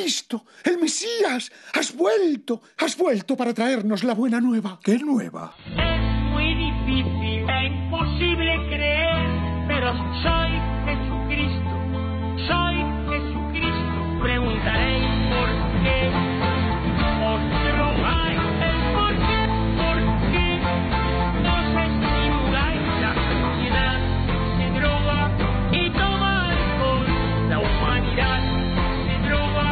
Cristo, el Mesías, has vuelto para traernos la buena nueva. ¿Qué nueva? Es muy difícil e imposible creer, pero soy Jesucristo, soy Jesucristo. Preguntaréis por qué, os rogáis el por qué os estimuláis. La sociedad se droga y toma alcohol, la humanidad se droga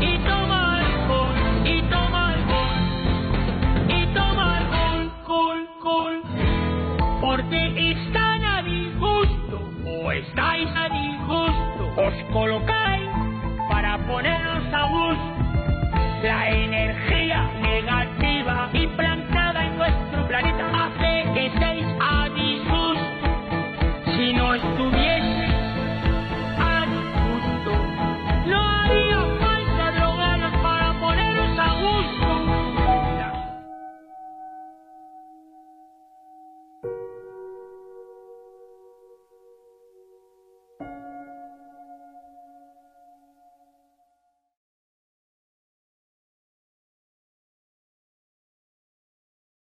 y toma alcohol, y toma alcohol, y toma alcohol, porque están a disgusto o estáis a